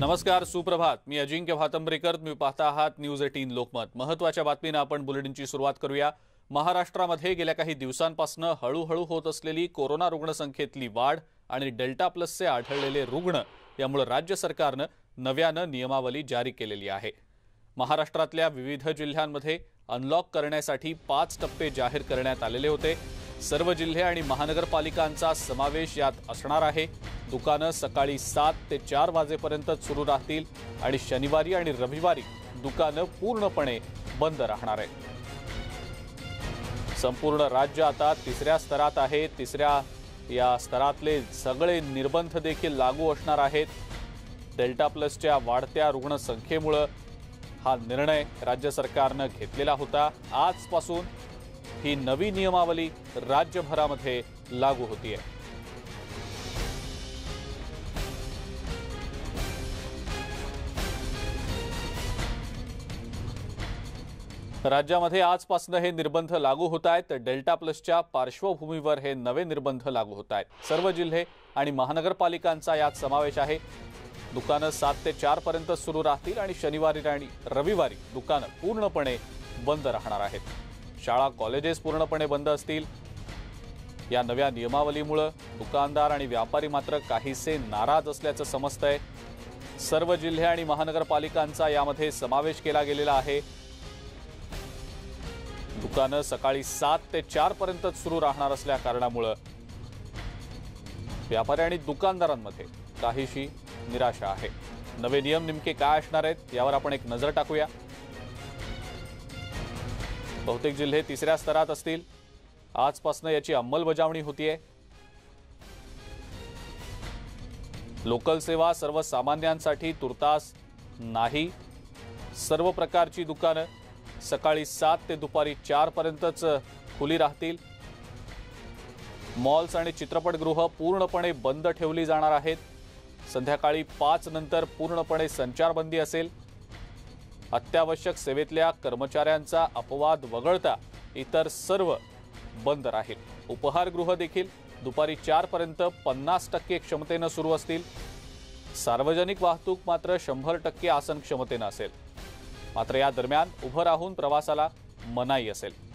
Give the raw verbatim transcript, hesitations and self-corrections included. नमस्कार, सुप्रभात. मी अजिंक्य वातंब्रेकर. तुम्ही पाहता आहात न्यूज अठरा लोकमत. महत्त्वाच्या बातमीने आपण बुलेटिनची सुरुवात करूया. महाराष्ट्रामध्ये गेल्या काही दिवसांपासून हळूहळू होत असलेली कोरोना रुग्णसंख्येतली वाढ आणि डेल्टा प्लसचे आढळलेले रुग्ण यामुळे राज्य सरकारने नव्याने नियमावली जारी केलेली आहे. महाराष्ट्रातल्या विविध जिल्ह्यांमध्ये अनलॉक करण्यासाठी पाच टप्पे जाहीर करण्यात आलेले होते. सर्व जिल्हे आणि महानगरपालिकांचा समावेश यात असणार आहे. दुकाने सकाळी सात ते चार वाजेपर्यंत सुरू राहतील आणि शनिवारी आणि रविवारी दुकाने पूर्णपणे बंद राहणार आहेत. संपूर्ण राज्य आता तिसऱ्या स्तरात आहे. तिसऱ्या या स्तरातले सगळे निर्बंध देखील लागू असणार आहेत. डेल्टा प्लसच्या वाढत्या रुग्णसंख्येमुळे हा निर्णय राज्य सरकारने घेतलेला होता. आजपासून ही नवी नियमावली राज्यभरामध्ये लागू होती आहे. राज्यामध्ये आजपासून हे निर्बंध लागू होत आहेत. डेल्टा प्लसच्या पार्श्वभूमीवर हे नवे निर्बंध लागू होत आहेत. सर्व जिल्हे आणि महानगरपालिकांचा यात समावेश आहे. दुकाने सात ते चार पर्यंत सुरू राहतील आणि शनिवारी आणि रविवारी दुकाने पूर्णपणे बंद राहणार आहेत. शाळा कॉलेजेस पूर्णपणे बंद असतील. या नव्या नियमावलीमुळे दुकानदार आणि व्यापारी मात्र काहीसे नाराज असल्याचं समजतंय. सर्व जिल्हे आणि महानगरपालिकांचा यामध्ये समावेश केला गेलेला आहे. दुकाने सकाळी सात ते चार पर्यंत सुरू राहणार असल्या कारणामुळे व्यापारी आणि दुकानदारांमध्ये काहीशी निराशा आहे. नवे नियम नेमके काय असणार आहेत यावर आपण एक नजर टाकूया. बहुतेक जिल्हे तिसऱ्या स्तरात असतील. आजपासून याची अंमलबजावणी होतीये. लोकल सेवा सर्वसामान्यांसाठी तुर्तास नाही. सर्व प्रकारची दुकानं सकाळी सात ते दुपारी चार पर्यंतच खुली राहतील. मॉल्स आणि चित्रपटगृह पूर्णपणे बंद ठेवली जाणार आहेत. संध्याकाळी पाच नंतर पूर्णपणे संचारबंदी असेल. अत्यावश्यक सेवेतल्या कर्मचाऱ्यांचा अपवाद वगळता इतर सर्व बंद राहील. उपहारगृह देखील दुपारी चार पर्यंत पन्नास टक्के क्षमतेनं सुरू असतील. सार्वजनिक वाहतूक मात्र शंभर टक्के आसन क्षमतेनं असेल. मात्र या दरम्यान उभं राहून प्रवासाला मनाई असेल.